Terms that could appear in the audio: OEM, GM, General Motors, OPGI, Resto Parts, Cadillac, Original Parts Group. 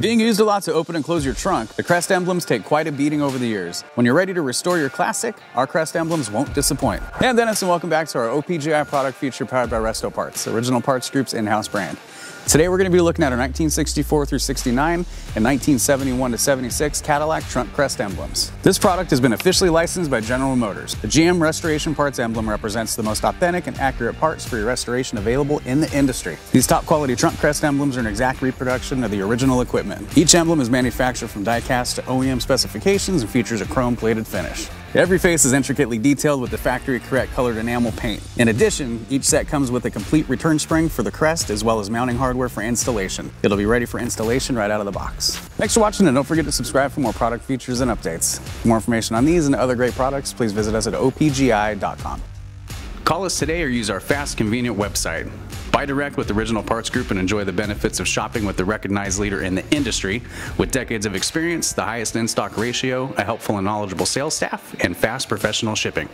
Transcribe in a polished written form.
Being used a lot to open and close your trunk, the crest emblems take quite a beating over the years. When you're ready to restore your classic, our crest emblems won't disappoint. Hey, I'm Dennis and welcome back to our OPGI product feature powered by Resto Parts, Original Parts Group's in-house brand. Today we're going to be looking at our 1964 through 69 and 1971 to 76 Cadillac trunk crest emblems. This product has been officially licensed by General Motors. The GM Restoration Parts emblem represents the most authentic and accurate parts for your restoration available in the industry. These top quality trunk crest emblems are an exact reproduction of the original equipment. Each emblem is manufactured from die cast to OEM specifications and features a chrome plated finish. Every face is intricately detailed with the factory correct colored enamel paint. In addition, each set comes with a complete return spring for the crest as well as mounting hardware for installation. It'll be ready for installation right out of the box. Thanks for watching and don't forget to subscribe for more product features and updates. For more information on these and other great products, please visit us at opgi.com. Call us today or use our fast, convenient website. Buy direct with Original Parts Group and enjoy the benefits of shopping with the recognized leader in the industry with decades of experience, the highest in-stock ratio, a helpful and knowledgeable sales staff, and fast professional shipping.